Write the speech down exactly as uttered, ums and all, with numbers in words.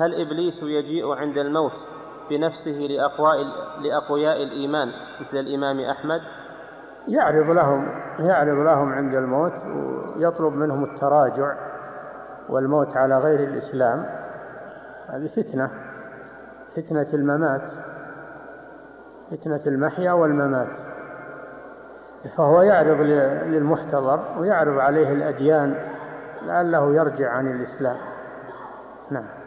هل إبليس يجيء عند الموت بنفسه لأقوياء الإيمان مثل الإمام أحمد؟ يعرض لهم يعرض لهم عند الموت ويطلب منهم التراجع والموت على غير الإسلام. هذه فتنة فتنة الممات، فتنة المحيا والممات. فهو يعرض للمحتضر ويعرض عليه الأديان لعله يرجع عن الإسلام. نعم.